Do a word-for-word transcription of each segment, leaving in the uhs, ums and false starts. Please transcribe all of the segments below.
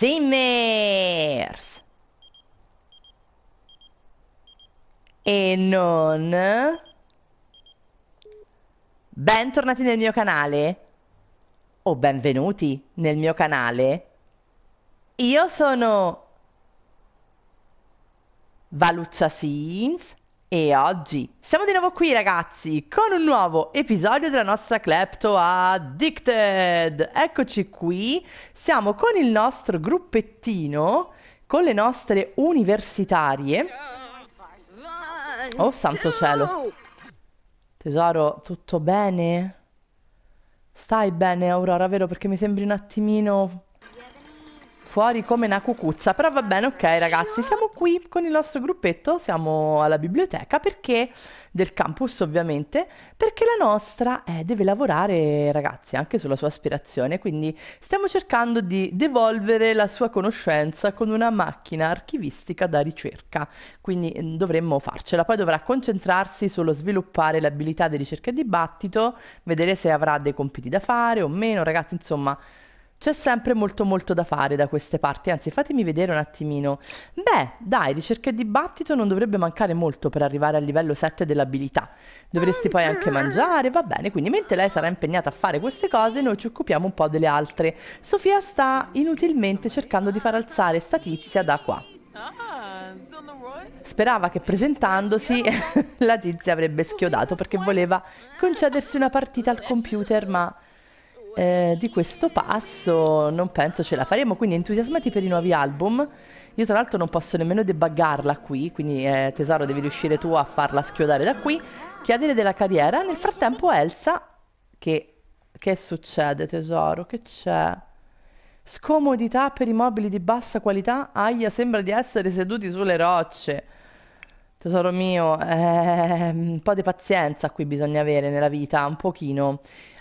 Simmers e non. Bentornati nel mio canale o benvenuti nel mio canale. Io sono Valuccia Sims e oggi siamo di nuovo qui ragazzi con un nuovo episodio della nostra Clepto Addicted. Eccoci qui, siamo con il nostro gruppettino, con le nostre universitarie. Oh santo cielo. Tesoro, tutto bene? Stai bene Aurora, vero? Perché mi sembri un attimino... fuori come una cucuzza, però va bene, ok ragazzi, siamo qui con il nostro gruppetto, siamo alla biblioteca perché del campus ovviamente, perché la nostra eh, deve lavorare ragazzi anche sulla sua aspirazione, quindi stiamo cercando di devolvere la sua conoscenza con una macchina archivistica da ricerca, quindi dovremmo farcela. Poi dovrà concentrarsi sullo sviluppare l'abilità di ricerca e dibattito, vedere se avrà dei compiti da fare o meno, ragazzi insomma... c'è sempre molto molto da fare da queste parti, anzi fatemi vedere un attimino. Beh, dai, ricerca e dibattito non dovrebbe mancare molto per arrivare al livello sette dell'abilità. Dovresti poi anche mangiare, va bene, quindi mentre lei sarà impegnata a fare queste cose noi ci occupiamo un po' delle altre. Sofia sta inutilmente cercando di far alzare Statizia da qua. Sperava che presentandosi la tizia avrebbe schiodato perché voleva concedersi una partita al computer, ma... Eh, di questo passo non penso ce la faremo, quindi entusiasmati per i nuovi album. Io tra l'altro non posso nemmeno debuggarla qui, quindi eh, tesoro devi riuscire tu a farla schiodare da qui. Chiedere della carriera, nel frattempo Elsa che, che succede tesoro? Che c'è? Scomodità per i mobili di bassa qualità, aia sembra di essere seduti sulle rocce. Tesoro mio, eh, un po' di pazienza qui bisogna avere nella vita, un pochino.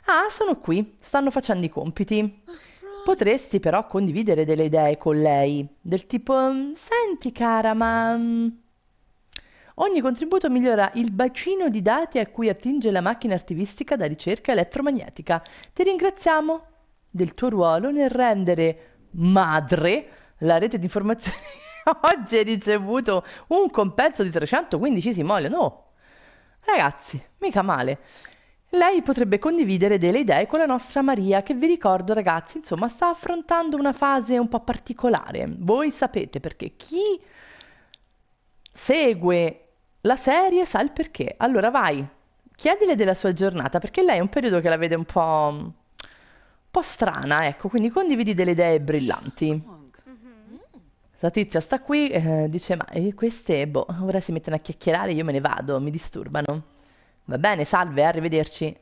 Ah, sono qui, stanno facendo i compiti. Potresti però condividere delle idee con lei, del tipo, senti cara, ma... ogni contributo migliora il bacino di dati a cui attinge la macchina archivistica da ricerca elettromagnetica. Ti ringraziamo del tuo ruolo nel rendere madre la rete di informazioni. Oggi hai ricevuto un compenso di trecentoquindici simoleoni. No, ragazzi, mica male. Lei potrebbe condividere delle idee con la nostra Maria, che vi ricordo ragazzi, insomma, sta affrontando una fase un po' particolare. Voi sapete perché, chi segue la serie sa il perché. Allora vai, chiedile della sua giornata, perché lei è un periodo che la vede un po', un po' strana, ecco, quindi condividi delle idee brillanti. La tizia sta qui e eh, dice, ma eh, queste, boh, ora si mettono a chiacchierare, io me ne vado, mi disturbano. Va bene, salve, arrivederci.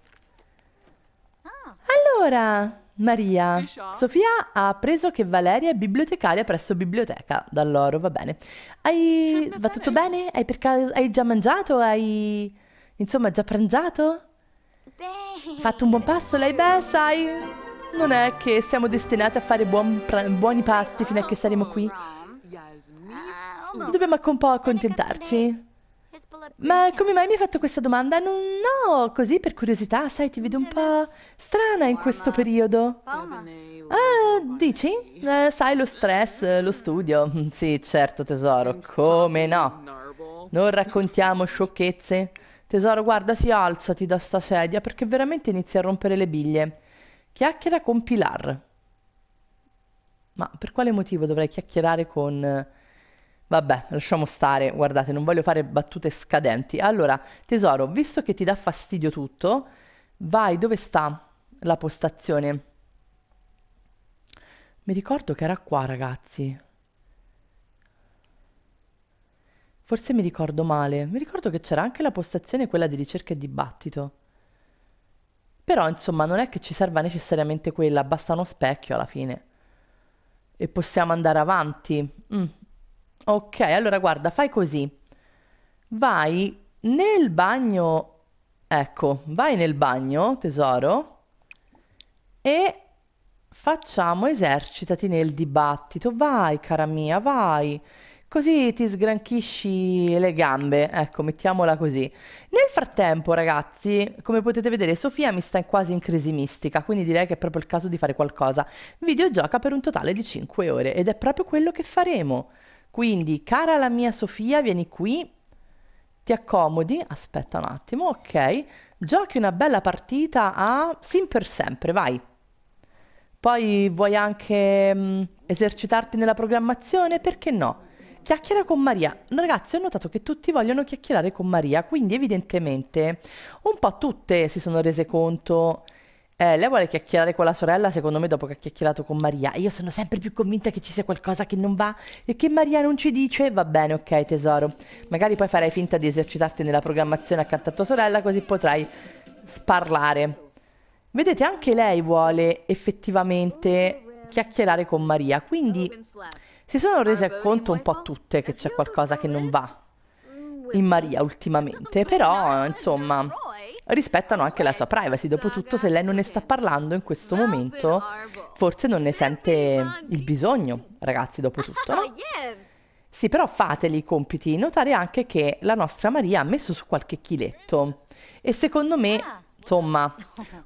Allora, Maria, Sofia ha appreso che Valeria è bibliotecaria presso biblioteca, da loro, va bene. Hai... va tutto bene? Hai, per caso... hai già mangiato? Hai, insomma, già pranzato? Fatto un buon pasto? Lei, beh, sai, non è che siamo destinate a fare buon buoni pasti fino a che saremo qui. Dobbiamo un po' accontentarci. Ma come mai mi hai fatto questa domanda? Non, no, così per curiosità, sai, ti vedo un po' strana in questo periodo. Ah, dici? Eh, sai, lo stress, lo studio. Sì, certo, tesoro, come no? Non raccontiamo sciocchezze. Tesoro, guarda, sì, alzati da sta sedia perché veramente inizi a rompere le biglie. Chiacchiera con Pilar. Ma per quale motivo dovrei chiacchierare con... vabbè, lasciamo stare, guardate, non voglio fare battute scadenti. Allora, tesoro, visto che ti dà fastidio tutto, vai, dove sta la postazione? Mi ricordo che era qua, ragazzi. Forse mi ricordo male. Mi ricordo che c'era anche la postazione, quella di ricerca e dibattito. Però, insomma, non è che ci serva necessariamente quella, basta uno specchio alla fine. E possiamo andare avanti. Mm. Ok, allora guarda, fai così, vai nel bagno, ecco, vai nel bagno, tesoro, e facciamo, esercitati nel dibattito, vai cara mia, vai, così ti sgranchisci le gambe, ecco, mettiamola così. Nel frattempo, ragazzi, come potete vedere, Sofia mi sta quasi in crisi mistica, quindi direi che è proprio il caso di fare qualcosa. Videogioca per un totale di cinque ore ed è proprio quello che faremo. Quindi, cara la mia Sofia, vieni qui, ti accomodi, aspetta un attimo, ok, giochi una bella partita a Sim per sempre, vai. Poi vuoi anche mh, esercitarti nella programmazione? Perché no? Chiacchiera con Maria. Ragazzi, ho notato che tutti vogliono chiacchierare con Maria, quindi evidentemente un po' tutte si sono rese conto. Eh, lei vuole chiacchierare con la sorella, secondo me, dopo che ha chiacchierato con Maria. Io sono sempre più convinta che ci sia qualcosa che non va e che Maria non ci dice. Va bene, ok tesoro. Magari poi farai finta di esercitarti nella programmazione accanto a tua sorella, così potrai sparlare. Vedete, anche lei vuole effettivamente chiacchierare con Maria, quindi si sono rese conto un po' tutte che c'è qualcosa che non va in Maria ultimamente, però insomma rispettano anche la sua privacy. Dopotutto, se lei non ne sta parlando in questo momento, forse non ne sente il bisogno, ragazzi, dopotutto, no? Sì, però fateli i compiti. Notare anche che la nostra Maria ha messo su qualche chiletto e secondo me... Insomma,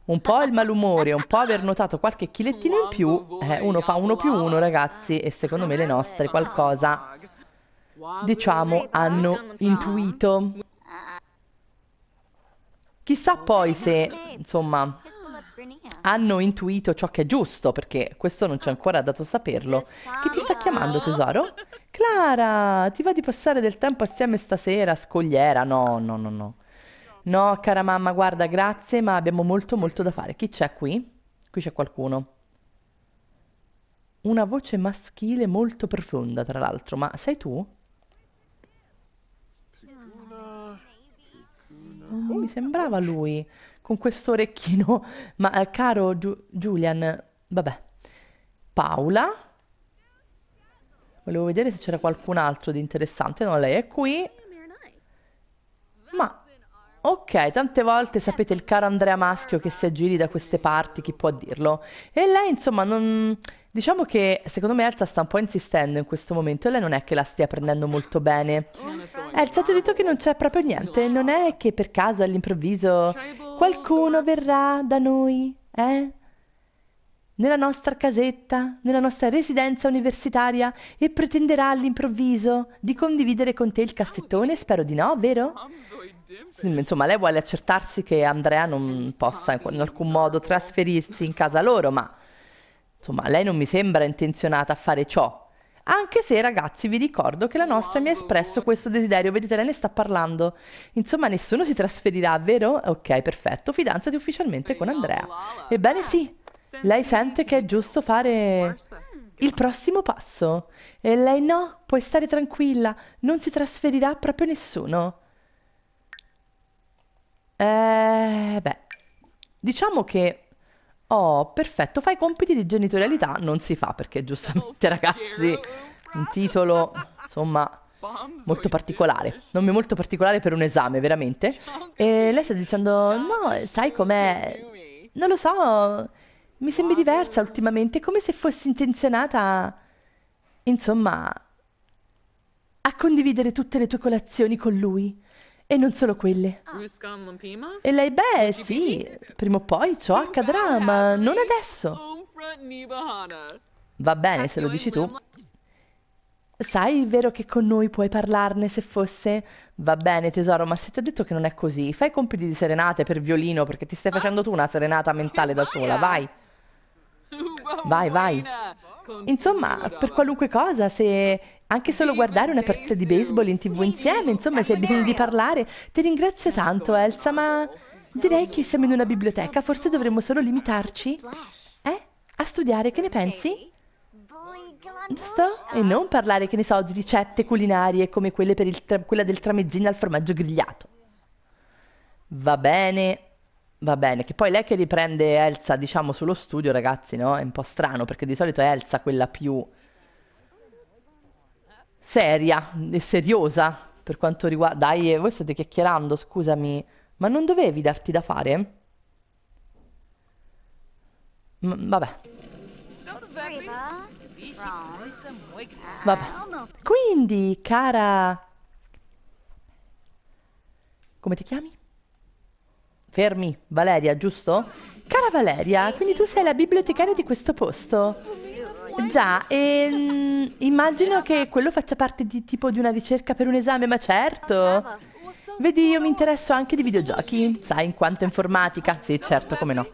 un po' il malumore, un po' aver notato qualche chilettino in più, eh, uno fa uno più uno, ragazzi, e secondo me le nostre qualcosa, diciamo, hanno intuito. Chissà poi se, insomma, hanno intuito ciò che è giusto, perché questo non ci è ancora dato saperlo. Chi ti sta chiamando, tesoro? Clara, ti va di passare del tempo assieme stasera, scogliera? No, no, no, no. No, cara mamma, guarda, grazie, ma abbiamo molto molto da fare. Chi c'è qui? Qui c'è qualcuno. Una voce maschile molto profonda, tra l'altro. Ma sei tu? Non mi sembrava lui, con questo orecchino. Ma, eh, caro Ju- Julian, vabbè. Paola? Volevo vedere se c'era qualcun altro di interessante. No, lei è qui. Ma... Ok, tante volte sapete il caro Andrea Maschio che si aggiri da queste parti, chi può dirlo? E lei, insomma, non... diciamo che secondo me Elsa sta un po' insistendo in questo momento e lei non è che la stia prendendo molto bene. Elsa, ti ho detto che non c'è proprio niente, non è che per caso all'improvviso qualcuno verrà da noi, eh? Nella nostra casetta, nella nostra residenza universitaria e pretenderà all'improvviso di condividere con te il cassettone? Spero di no, vero? Insomma, lei vuole accertarsi che Andrea non possa in alcun modo trasferirsi in casa loro, ma insomma, lei non mi sembra intenzionata a fare ciò. Anche se, ragazzi, vi ricordo che la nostra mi ha espresso questo desiderio. Vedete, lei ne sta parlando. Insomma, nessuno si trasferirà, vero? Ok, perfetto. Fidanzati ufficialmente con Andrea. Ebbene sì. Lei sente che è giusto fare il prossimo passo. E lei no, puoi stare tranquilla, non si trasferirà proprio nessuno. Eh, beh, diciamo che... Oh, perfetto, fai compiti di genitorialità, non si fa perché giustamente, ragazzi, un titolo, insomma... molto particolare, nome molto particolare per un esame, veramente. E lei sta dicendo, no, sai com'è? Non lo so... Mi sembri diversa ultimamente, come se fossi intenzionata, insomma, a condividere tutte le tue colazioni con lui. E non solo quelle. E lei, beh, sì, prima o poi ciò accadrà, ma non adesso. Va bene, se lo dici tu. Sai, è vero che con noi puoi parlarne se fosse... Va bene tesoro, ma se ti ho detto che non è così, fai compiti di serenate per violino, perché ti stai facendo tu una serenata mentale da sola, vai. Vai, vai. Insomma, per qualunque cosa, se anche solo guardare una partita di baseball in tv insieme, insomma, se hai bisogno di parlare, ti ringrazio tanto Elsa, ma direi che siamo in una biblioteca, forse dovremmo solo limitarci, eh? A studiare, che ne pensi? Giusto? E non parlare, che ne so, di ricette culinarie come quelle per il quella del tramezzino al formaggio grigliato. Va bene, va bene. Che poi lei che riprende Elsa, diciamo, sullo studio, ragazzi, no? È un po' strano, perché di solito è Elsa quella più seria e seriosa per quanto riguarda... Dai, voi state chiacchierando, scusami, ma non dovevi darti da fare? M- vabbè. Vabbè. Quindi, cara... Come ti chiami? Fermi, Valeria, giusto? Cara Valeria, quindi tu sei la bibliotecaria di questo posto? Già, e, immagino che quello faccia parte di tipo di una ricerca per un esame, ma certo. Vedi, io mi interesso anche di videogiochi, sai, in quanto informatica. Sì, certo, come no.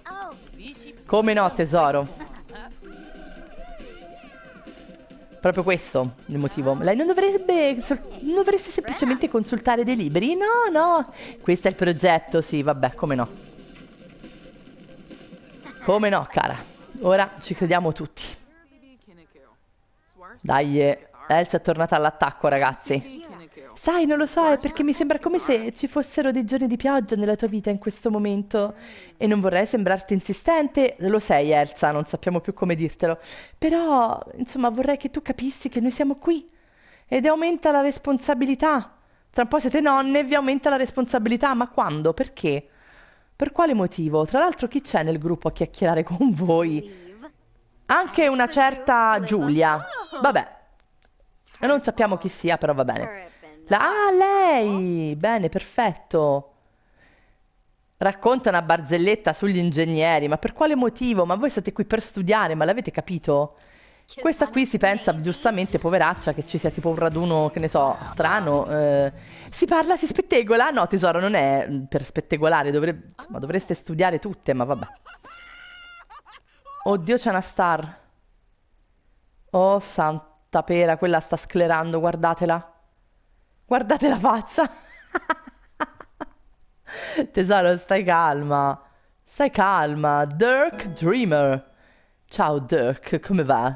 Come no, tesoro. Proprio questo il motivo. Lei non dovrebbe, non dovreste semplicemente consultare dei libri? No, no. Questo è il progetto, sì, vabbè, come no. Come no, cara. Ora ci crediamo tutti. Dai, Elsa è tornata all'attacco, ragazzi. Sai, non lo so, è perché mi sembra come se ci fossero dei giorni di pioggia nella tua vita in questo momento. E non vorrei sembrarti insistente, lo sei Elsa, non sappiamo più come dirtelo. Però, insomma, vorrei che tu capissi che noi siamo qui. Ed aumenta la responsabilità. Tra un po' siete nonne e vi aumenta la responsabilità. Ma quando? Perché? Per quale motivo? Tra l'altro chi c'è nel gruppo a chiacchierare con voi? Anche una certa Giulia. Vabbè. Non sappiamo chi sia, però va bene. La, ah, lei! Bene, perfetto. Racconta una barzelletta sugli ingegneri. Ma per quale motivo? Ma voi siete qui per studiare, ma l'avete capito? Questa qui si pensa, giustamente, poveraccia, che ci sia tipo un raduno, che ne so, strano. Eh, si parla, si spettegola? No, tesoro, non è per spettegolare. Dovre- insomma, dovreste studiare tutte, ma vabbè. Oddio, c'è una star. Oh, santa pera, quella sta sclerando, guardatela. Guardate la faccia. Tesoro, stai calma. Stai calma. Dirk Dreamer. Ciao Dirk, come va?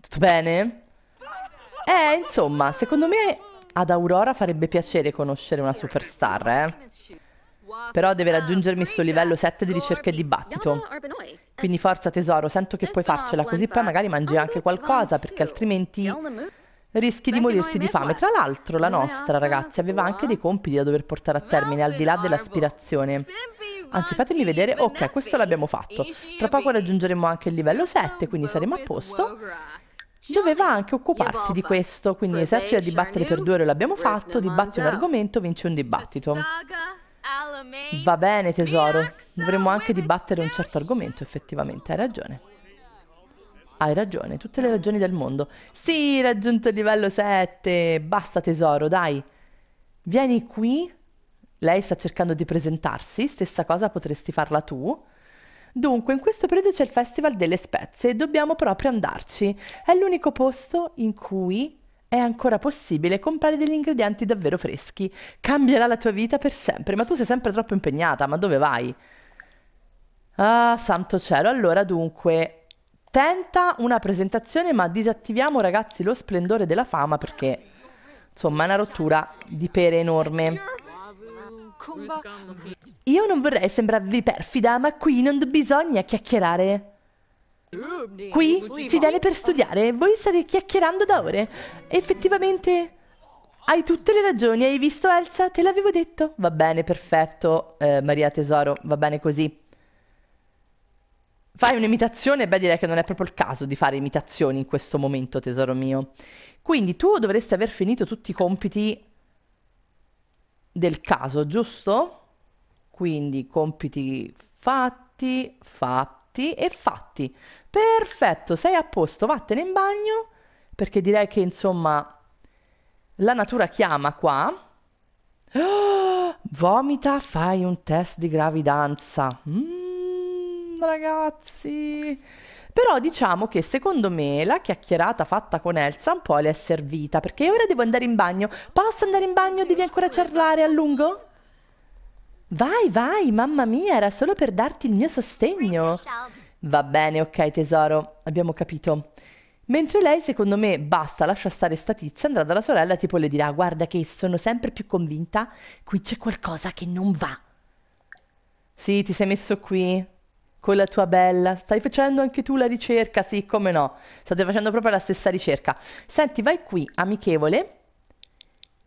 Tutto bene? Eh, insomma, secondo me ad Aurora farebbe piacere conoscere una superstar, eh. Però deve raggiungermi il suo livello sette di ricerca e dibattito. Quindi forza tesoro, sento che puoi farcela, così poi magari mangi anche qualcosa, perché altrimenti... rischi di morirti di fame. Tra l'altro la nostra ragazza aveva anche dei compiti da dover portare a termine al di là dell'aspirazione. Anzi, fatemi vedere. Ok, questo l'abbiamo fatto. Tra poco raggiungeremo anche il livello sette, quindi saremo a posto. Doveva anche occuparsi di questo, quindi esercito a dibattere per due ore l'abbiamo fatto. Dibatti un argomento, vinci un dibattito. Va bene tesoro, dovremmo anche dibattere un certo argomento, effettivamente, hai ragione. Hai ragione, tutte le ragioni del mondo. Sì, raggiunto il livello sette. Basta tesoro, dai. Vieni qui. Lei sta cercando di presentarsi. Stessa cosa potresti farla tu. Dunque, in questo periodo c'è il Festival delle Spezie e dobbiamo proprio andarci. È l'unico posto in cui è ancora possibile comprare degli ingredienti davvero freschi. Cambierà la tua vita per sempre. Ma tu sei sempre troppo impegnata, ma dove vai? Ah, santo cielo. Allora, dunque... tenta una presentazione, ma disattiviamo ragazzi lo splendore della fama perché insomma è una rottura di pere enorme. Io non vorrei sembrarvi perfida, ma qui non bisogna chiacchierare. Qui si viene per studiare, voi state chiacchierando da ore. Effettivamente hai tutte le ragioni, hai visto Elsa? Te l'avevo detto. Va bene, perfetto, eh, Maria tesoro, va bene così. Fai un'imitazione? Beh, direi che non è proprio il caso di fare imitazioni in questo momento, tesoro mio. Quindi tu dovresti aver finito tutti i compiti del caso, giusto? Quindi compiti fatti, fatti e fatti. Perfetto, sei a posto, vattene in bagno, perché direi che, insomma, la natura chiama qua. Oh, vomita, fai un test di gravidanza. Mm. Ragazzi, però diciamo che secondo me la chiacchierata fatta con Elsa un po' le è servita, perché ora devo andare in bagno. Posso andare in bagno? Devi ancora parlare a lungo? Vai, vai, mamma mia, era solo per darti il mio sostegno. Va bene, ok tesoro, abbiamo capito. Mentre lei, secondo me, basta, lascia stare sta tizia, andrà dalla sorella e tipo le dirà: guarda che sono sempre più convinta, qui c'è qualcosa che non va. Sì, ti sei messo qui con la tua bella, stai facendo anche tu la ricerca, sì, come no, state facendo proprio la stessa ricerca. Senti, vai qui, amichevole,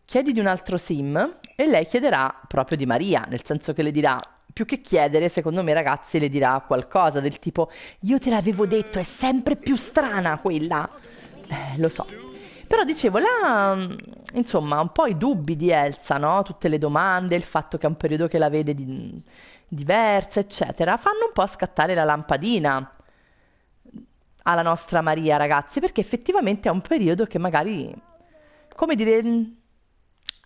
chiedi di un altro sim e lei chiederà proprio di Maria, nel senso che le dirà più che chiedere, secondo me, ragazzi, le dirà qualcosa del tipo: io te l'avevo detto, è sempre più strana quella. Eh, lo so. Però dicevo, là, insomma, un po' i dubbi di Elsa, no? Tutte le domande, il fatto che è un periodo che la vede di, diversa, eccetera, fanno un po' scattare la lampadina alla nostra Maria, ragazzi, perché effettivamente è un periodo che magari, come dire,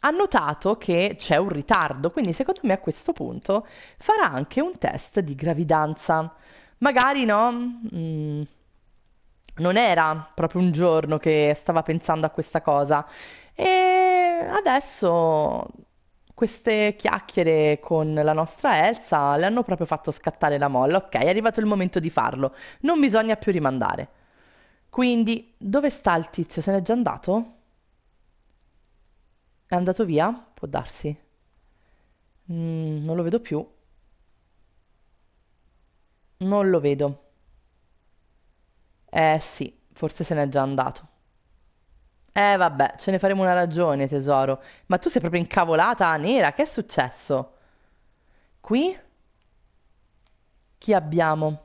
ha notato che c'è un ritardo, quindi secondo me a questo punto farà anche un test di gravidanza. Magari, no? Mm. Non era proprio un giorno che stava pensando a questa cosa, e adesso queste chiacchiere con la nostra Elsa le hanno proprio fatto scattare la molla. Ok, è arrivato il momento di farlo, non bisogna più rimandare. Quindi, dove sta il tizio? Se n'è già andato? È andato via? Può darsi. Mm, non lo vedo più. Non lo vedo. Eh sì, forse se n'è già andato. Eh vabbè, ce ne faremo una ragione, tesoro. Ma tu sei proprio incavolata, nera, che è successo? Qui? Chi abbiamo?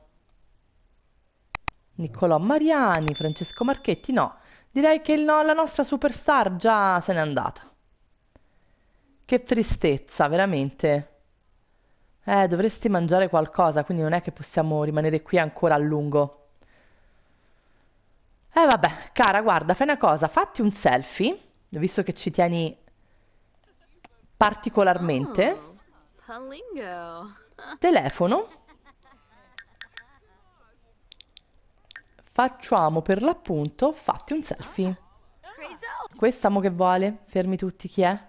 Niccolò Mariani, Francesco Marchetti, no. Direi che il no, la nostra superstar già se n'è andata. Che tristezza, veramente. Eh, dovresti mangiare qualcosa, quindi non è che possiamo rimanere qui ancora a lungo. Eh vabbè, cara, guarda, fai una cosa, fatti un selfie, visto che ci tieni particolarmente. Oh, telefono. Facciamo per l'appunto, fatti un selfie. Questa mo che vuole? Fermi tutti, chi è?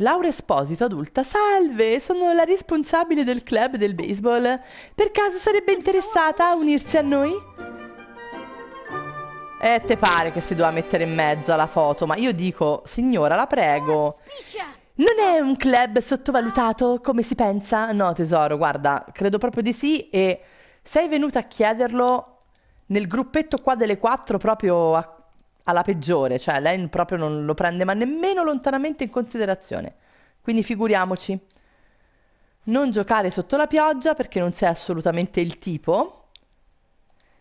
Laura Esposito, adulta. Salve, sono la responsabile del club del baseball. Per caso sarebbe interessata a unirsi a noi? Eh, te pare che si doveva mettere in mezzo alla foto, ma io dico, signora, la prego. Non è un club sottovalutato, come si pensa? No, tesoro, guarda, credo proprio di sì, e sei venuta a chiederlo nel gruppetto qua delle quattro proprio a alla peggiore, cioè lei proprio non lo prende ma nemmeno lontanamente in considerazione, quindi figuriamoci. Non giocare sotto la pioggia perché non sei assolutamente il tipo.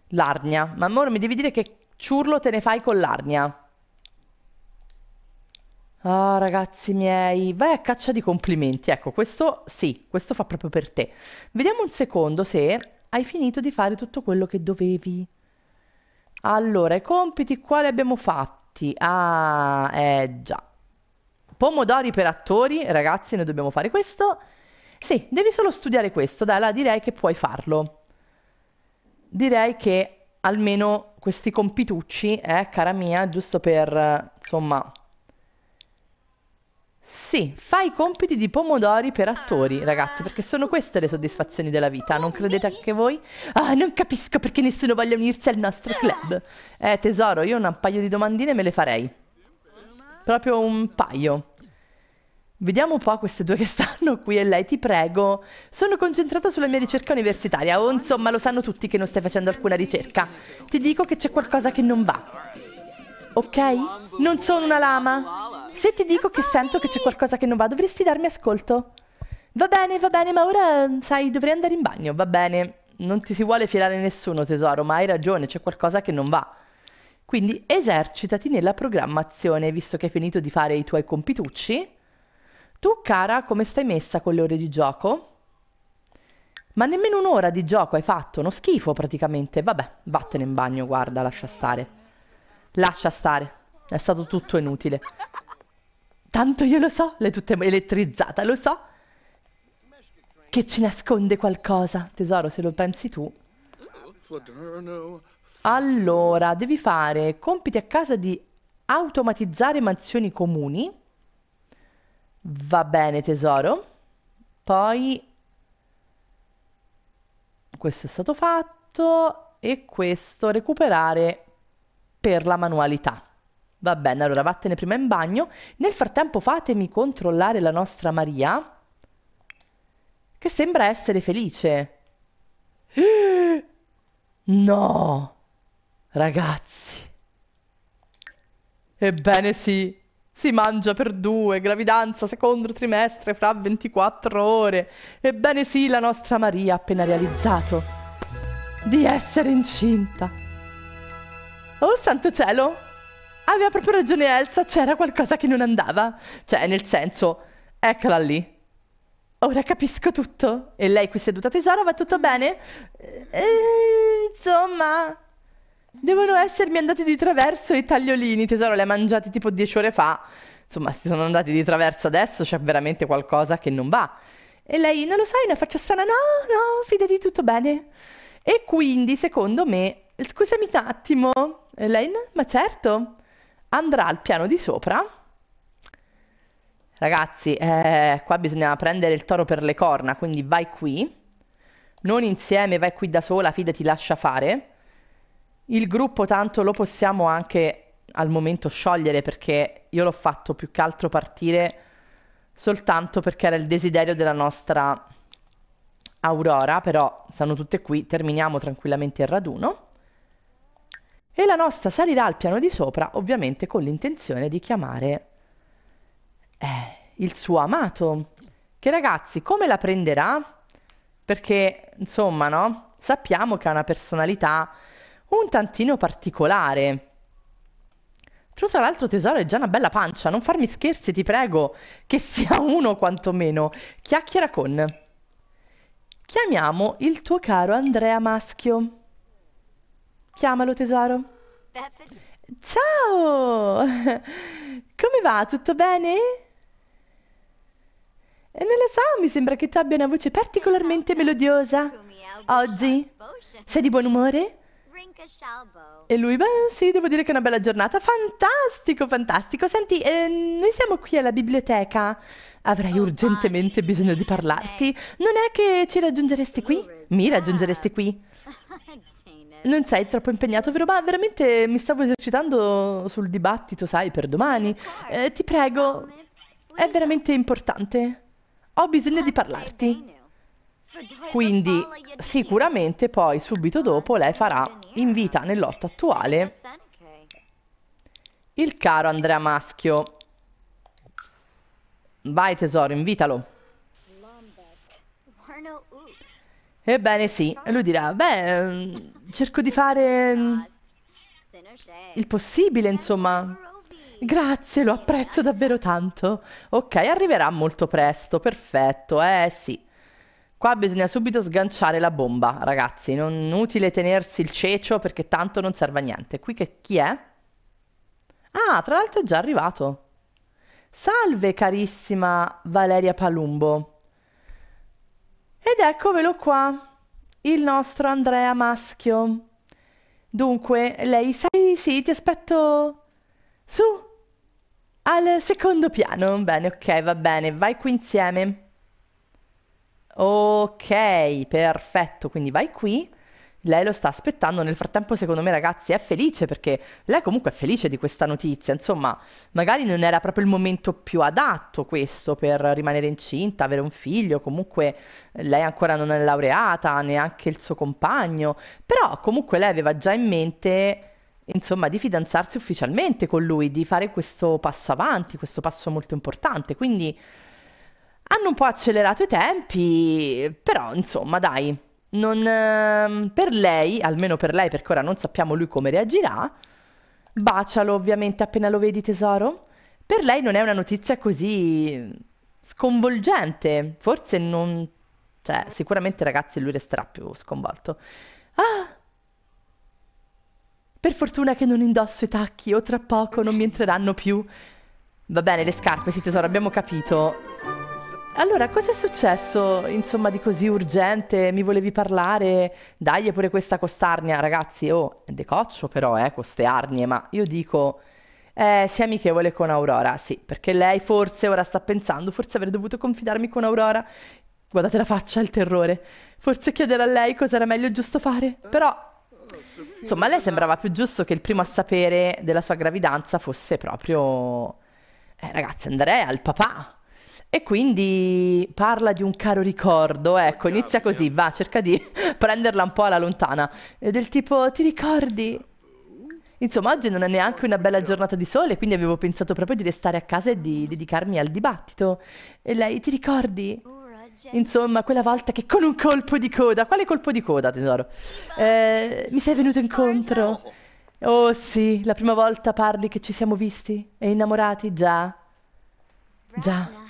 L'arnia, ma amore, mi devi dire che ciurlo te ne fai con l'arnia. Ah, ragazzi miei, vai a caccia di complimenti, ecco, questo sì, questo fa proprio per te. Vediamo un secondo se hai finito di fare tutto quello che dovevi. Allora, i compiti quali abbiamo fatti? Ah, eh già. Pomodori per attori, ragazzi, noi dobbiamo fare questo. Sì, devi solo studiare questo, dai, là, direi che puoi farlo. Direi che almeno questi compitucci, eh, cara mia, giusto per, insomma... Sì, fai i compiti di pomodori per attori, ragazzi, perché sono queste le soddisfazioni della vita, non credete anche voi? Ah, non capisco perché nessuno voglia unirsi al nostro club. Eh, tesoro, io un paio di domandine me le farei. Proprio un paio. Vediamo un po' queste due che stanno qui e lei, ti prego. Sono concentrata sulla mia ricerca universitaria, o insomma lo sanno tutti che non stai facendo alcuna ricerca. Ti dico che c'è qualcosa che non va. Ok? Non sono una lama. Se ti dico che sento che c'è qualcosa che non va, dovresti darmi ascolto. Va bene, va bene, ma ora, sai, dovrei andare in bagno. Va bene, non ti si vuole filare nessuno, tesoro, ma hai ragione, c'è qualcosa che non va. Quindi esercitati nella programmazione, visto che hai finito di fare i tuoi compitucci. Tu, cara, come stai messa con le ore di gioco? Ma nemmeno un'ora di gioco hai fatto, uno schifo praticamente. Vabbè, vattene in bagno, guarda, lascia stare. Lascia stare, è stato tutto inutile. Tanto io lo so, l'hai tutta elettrizzata, lo so. Che ci nasconde qualcosa, tesoro, se lo pensi tu. Allora, devi fare compiti a casa di automatizzare mansioni comuni. Va bene, tesoro. Poi... questo è stato fatto e questo recuperare... per la manualità. Va bene, allora vattene prima in bagno. Nel frattempo fatemi controllare la nostra Maria, che sembra essere felice. No, ragazzi. Ebbene sì, Si mangia per due, gravidanza, secondo trimestre, fra ventiquattro ore. Ebbene sì, la nostra Maria ha appena realizzato di essere incinta. Oh santo cielo! Aveva proprio ragione Elsa, c'era qualcosa che non andava. Cioè, nel senso, eccola lì. Ora capisco tutto. E lei qui seduta tesoro, va tutto bene? E, insomma... Devono essermi andati di traverso i tagliolini, tesoro, li ha mangiati tipo dieci ore fa. Insomma, si sono andati di traverso adesso, c'è veramente qualcosa che non va. E lei, non lo sai, una faccia strana, no, no, fidati, tutto bene. E quindi, secondo me, scusami un attimo, Elaine, ma certo, andrà al piano di sopra. Ragazzi, eh, qua bisogna prendere il toro per le corna, quindi vai qui. Non insieme, vai qui da sola, fidati, lascia fare. Il gruppo tanto lo possiamo anche al momento sciogliere, perché io l'ho fatto più che altro partire soltanto perché era il desiderio della nostra Aurora, però stanno tutte qui, terminiamo tranquillamente il raduno. E la nostra salirà al piano di sopra, ovviamente con l'intenzione di chiamare eh, il suo amato. Che ragazzi, come la prenderà? Perché, insomma, no? Sappiamo che ha una personalità... un tantino particolare. Tu tra l'altro tesoro hai già una bella pancia, non farmi scherzi ti prego, che sia uno quantomeno. Chiacchiera con. Chiamiamo il tuo caro Andrea Maschio. Chiamalo tesoro. Ciao! Come va? Tutto bene? E non lo so, mi sembra che tu abbia una voce particolarmente melodiosa. Oggi? Sei di buon umore? E lui, beh, sì, devo dire che è una bella giornata. Fantastico, fantastico. Senti, eh, noi siamo qui alla biblioteca. Avrei urgentemente bisogno di parlarti. Non è che ci raggiungeresti qui? Mi raggiungeresti qui? Non sei troppo impegnato, vero? Ma veramente mi stavo esercitando sul dibattito, sai, per domani. Eh, ti prego, è veramente importante. Ho bisogno di parlarti. Quindi sicuramente poi subito dopo lei farà in vita nel lotto attuale il caro Andrea Maschio. Vai tesoro, invitalo. Ebbene sì, lui dirà, beh, cerco di fare il possibile, insomma. Grazie, lo apprezzo davvero tanto. Ok, arriverà molto presto, perfetto, eh sì. Qua bisogna subito sganciare la bomba, ragazzi. Non è utile tenersi il ceccio perché tanto non serve a niente. Qui che chi è? Ah, tra l'altro è già arrivato. Salve carissima Valeria Palumbo. Ed eccovelo qua, il nostro Andrea Maschio. Dunque, lei, sai, sì, ti aspetto su, al secondo piano. Bene, ok, va bene, vai qui insieme. Ok, perfetto, quindi vai qui, lei lo sta aspettando, nel frattempo secondo me ragazzi è felice perché lei comunque è felice di questa notizia, insomma magari non era proprio il momento più adatto questo per rimanere incinta, avere un figlio, comunque lei ancora non è laureata, neanche il suo compagno, però comunque lei aveva già in mente insomma di fidanzarsi ufficialmente con lui, di fare questo passo avanti, questo passo molto importante, quindi... Hanno un po' accelerato i tempi, però insomma dai, non, eh, per lei, almeno per lei perché ora non sappiamo lui come reagirà, bacialo ovviamente appena lo vedi tesoro, per lei non è una notizia così sconvolgente, forse non, cioè sicuramente ragazzi lui resterà più sconvolto. Ah! Per fortuna che non indosso i tacchi o tra poco non mi entreranno più. Va bene le scarpe, sì tesoro, abbiamo capito. Allora, cosa è successo, insomma, di così urgente? Mi volevi parlare? Dai, pure questa costarnia, ragazzi. Oh, è decoccio però, eh, queste arnie. Ma io dico, eh, sia amichevole con Aurora. Sì, perché lei forse ora sta pensando, forse avrei dovuto confidarmi con Aurora. Guardate la faccia, il terrore. Forse chiedere a lei cosa era meglio giusto fare. Però, insomma, a lei sembrava più giusto che il primo a sapere della sua gravidanza fosse proprio... Eh, ragazzi, Andrea, il papà. E quindi parla di un caro ricordo, ecco, inizia così, va, cerca di prenderla un po' alla lontana. Del tipo, ti ricordi? Insomma, oggi non è neanche una bella giornata di sole, quindi avevo pensato proprio di restare a casa e di dedicarmi al dibattito. E lei, ti ricordi? Insomma, quella volta che con un colpo di coda... Quale colpo di coda, tesoro? Eh, mi sei venuto incontro. Oh sì, la prima volta parli che ci siamo visti e innamorati, già. Già.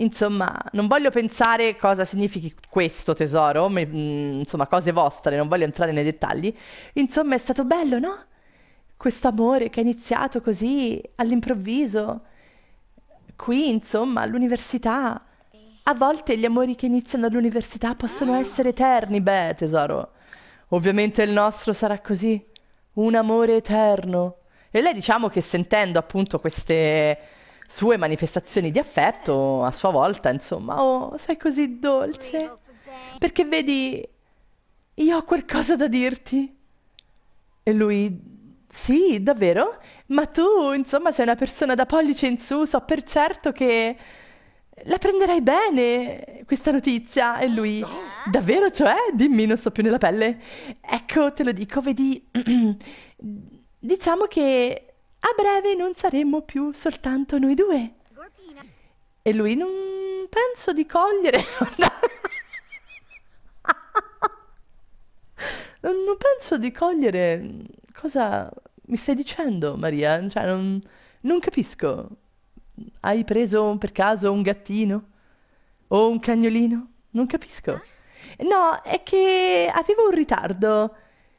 Insomma, non voglio pensare cosa significhi questo, tesoro. Insomma, cose vostre, non voglio entrare nei dettagli. Insomma, è stato bello, no? Quest'amore che è iniziato così, all'improvviso. Qui, insomma, all'università. A volte gli amori che iniziano all'università possono essere eterni. Beh, tesoro, ovviamente il nostro sarà così. Un amore eterno. E lei, diciamo che sentendo appunto queste... sue manifestazioni di affetto, a sua volta, insomma, oh, sei così dolce, perché vedi, io ho qualcosa da dirti. E lui, sì, davvero? Ma tu, insomma, sei una persona da pollice in su, so per certo che la prenderai bene, questa notizia. E lui, davvero, cioè? Dimmi, non sto più nella pelle. Ecco, te lo dico, vedi, diciamo che... a breve non saremmo più soltanto noi due. E lui, non penso di cogliere. Non penso di cogliere. Cosa mi stai dicendo, Maria? Cioè, non, non capisco. Hai preso per caso un gattino? O un cagnolino? Non capisco. No, è che avevo un ritardo.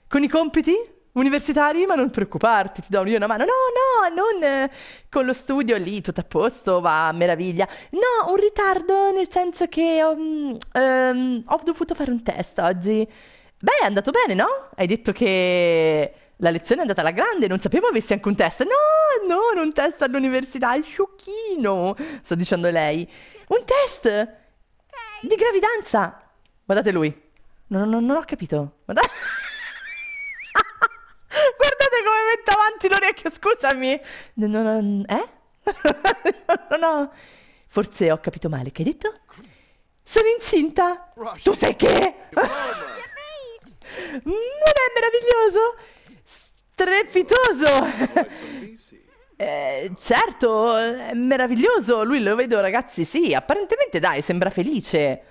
Con i compiti? Universitari, ma non preoccuparti, ti do io una mano. No, no, non eh, con lo studio lì, tutto a posto, va a meraviglia. No, un ritardo nel senso che um, um, ho dovuto fare un test oggi. Beh, è andato bene, no? Hai detto che la lezione è andata alla grande, non sapevo avessi anche un test. No, no, un test all'università, il sciocchino, sta dicendo lei. Un test di gravidanza. Guardate lui. No, no, non ho capito. Guardate... guardate come metto avanti l'orecchio, scusami. No, no, no, eh? No, no, no. Forse ho capito male, che hai detto? Sono incinta. Tu sai che? Non è meraviglioso? Strepitoso. Eh, certo, è meraviglioso. Lui lo vedo, ragazzi, sì. Apparentemente, dai, sembra felice.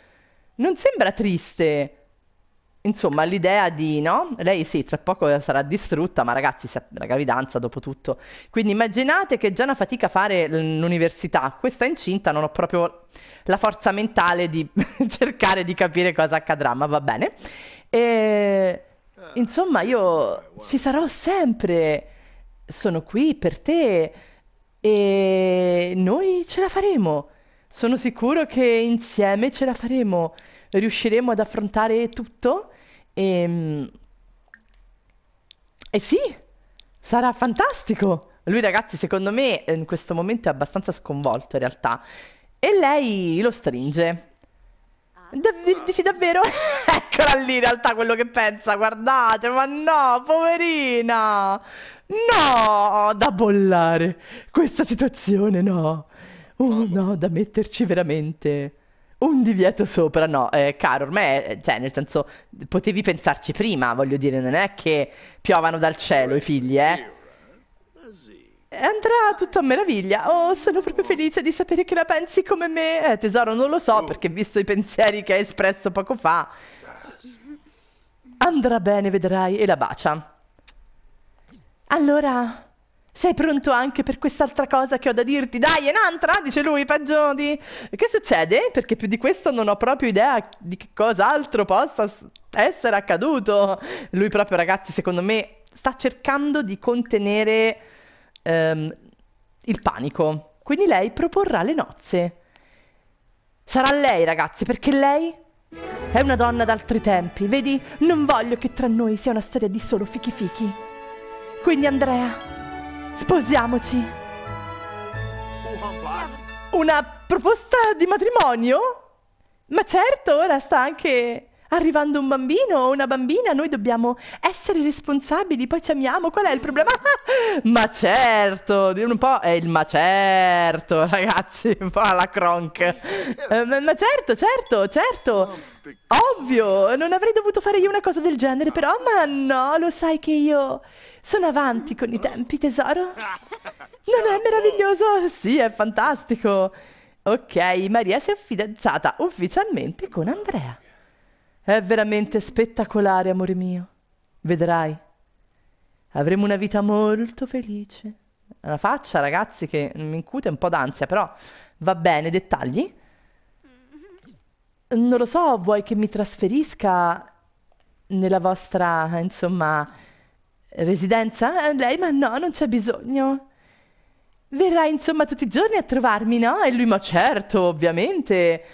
Non sembra triste. Insomma, l'idea di, no? Lei sì, tra poco sarà distrutta, ma ragazzi, la gravidanza dopo tutto. Quindi immaginate che è già una fatica fare l'università. Questa incinta non ho proprio la forza mentale di cercare di capire cosa accadrà, ma va bene. E, insomma, io ci sarò sempre. Sono qui per te e noi ce la faremo. Sono sicuro che insieme ce la faremo. Riusciremo ad affrontare tutto e, e sì, sarà fantastico. Lui, ragazzi, secondo me in questo momento è abbastanza sconvolto in realtà. E lei lo stringe. Dav- dici davvero? Eccola lì in realtà quello che pensa, guardate, ma no, poverina. No, da bollare questa situazione, no. Oh no, da metterci veramente... un divieto sopra, no, eh, caro, ormai, cioè, nel senso, potevi pensarci prima, voglio dire, non è che piovano dal cielo i figli, eh. Andrà tutto a meraviglia. Oh, sono proprio felice di sapere che la pensi come me. Eh, tesoro, non lo so, perché visto i pensieri che hai espresso poco fa. Andrà bene, vedrai, e la bacia. Allora... sei pronto anche per quest'altra cosa che ho da dirti? Dai, è un'altra, dice lui, peggio di... Che succede? Perché più di questo non ho proprio idea di che cos'altro possa essere accaduto. Lui proprio, ragazzi, secondo me, sta cercando di contenere um, il panico. Quindi lei proporrà le nozze. Sarà lei, ragazzi, perché lei... è una donna d'altri tempi, vedi? Non voglio che tra noi sia una storia di solo fichi fichi. Quindi, Andrea... sposiamoci. Una proposta di matrimonio? Ma certo, ora sta anche arrivando un bambino o una bambina, noi dobbiamo essere responsabili, poi ci amiamo, qual è il problema? Ma certo, un po' è il ma certo, ragazzi, un po' alla Cronk. Eh, ma certo, certo, certo, ovvio, non avrei dovuto fare io una cosa del genere, però, ma no, lo sai che io sono avanti con i tempi, tesoro. Non è meraviglioso? Sì, è fantastico. Ok, Maria si è fidanzata ufficialmente con Andrea. È veramente spettacolare, amore mio. Vedrai. Avremo una vita molto felice. Una faccia, ragazzi, che mi incute un po' d'ansia, però va bene. Dettagli? Non lo so, vuoi che mi trasferisca nella vostra, insomma, residenza? Lei, ma no, non c'è bisogno. Verrai, insomma, tutti i giorni a trovarmi, no? E lui, ma certo, ovviamente.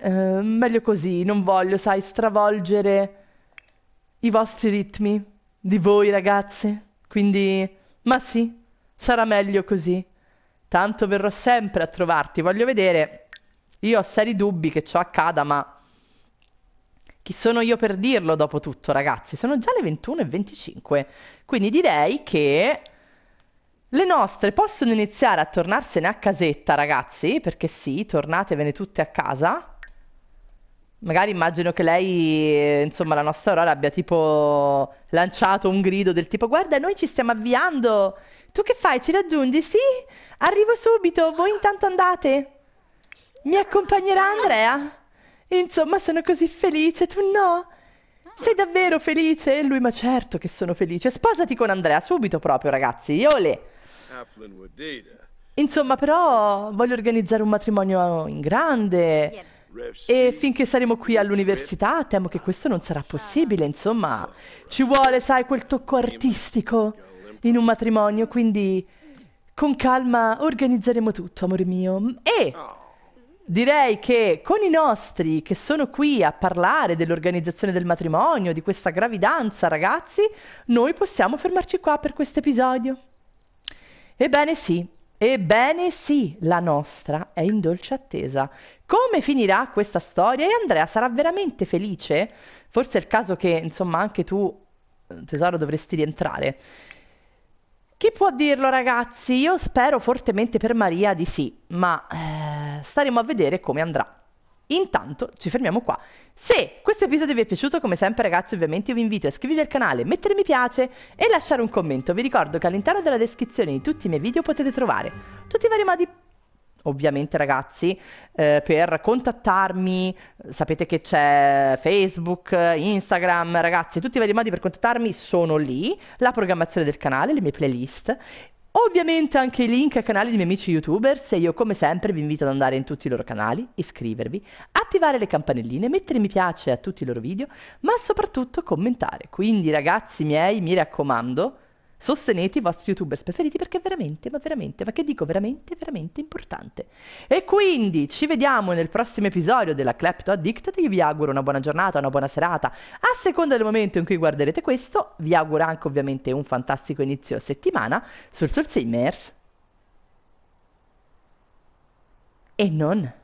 Uh, meglio così, non voglio, sai, stravolgere i vostri ritmi di voi ragazze, quindi ma sì, sarà meglio così, tanto verrò sempre a trovarti. Voglio vedere, io ho seri dubbi che ciò accada, ma chi sono io per dirlo? Dopo tutto, ragazzi, sono già le ventuno e venticinque, quindi direi che le nostre possono iniziare a tornarsene a casetta, ragazzi, perché sì, tornatevene tutte a casa. Magari immagino che lei, insomma, la nostra Aurora abbia tipo lanciato un grido del tipo: guarda, noi ci stiamo avviando, tu che fai, ci raggiungi? Sì, arrivo subito, voi intanto andate. Mi accompagnerà Andrea? Insomma, sono così felice, tu no? Sei davvero felice? E lui, ma certo che sono felice. Sposati con Andrea, subito proprio, ragazzi. Iole! Insomma, però voglio organizzare un matrimonio in grande. Yep. E finché saremo qui all'università temo che questo non sarà possibile, insomma, ci vuole, sai, quel tocco artistico in un matrimonio, quindi con calma organizzeremo tutto, amore mio. E direi che con i nostri che sono qui a parlare dell'organizzazione del matrimonio, di questa gravidanza, ragazzi, noi possiamo fermarci qua per questo episodio. Ebbene sì, ebbene sì, la nostra è in dolce attesa. Come finirà questa storia? E Andrea sarà veramente felice? Forse è il caso che, insomma, anche tu, tesoro, dovresti rientrare. Chi può dirlo, ragazzi? Io spero fortemente per Maria di sì, ma eh, staremo a vedere come andrà. Intanto ci fermiamo qua. Se questo episodio vi è piaciuto, come sempre ragazzi, ovviamente vi invito a iscrivervi al canale, mettere mi piace e lasciare un commento. Vi ricordo che all'interno della descrizione di tutti i miei video potete trovare tutti i vari modi, ovviamente ragazzi, eh, per contattarmi. Sapete che c'è Facebook, Instagram, ragazzi, tutti i vari modi per contattarmi sono lì, la programmazione del canale, le mie playlist, ovviamente anche i link ai canali dei miei amici youtubers, e io come sempre vi invito ad andare in tutti i loro canali, iscrivervi, attivare le campanelline, mettere mi piace a tutti i loro video, ma soprattutto commentare. Quindi ragazzi miei, mi raccomando, sostenete i vostri youtubers preferiti, perché è veramente, ma veramente, ma che dico, veramente, veramente importante. E quindi ci vediamo nel prossimo episodio della Clepto Addicted. Io vi auguro una buona giornata, una buona serata, a seconda del momento in cui guarderete questo. Vi auguro anche ovviamente un fantastico inizio settimana sul Sol Simmers. E non...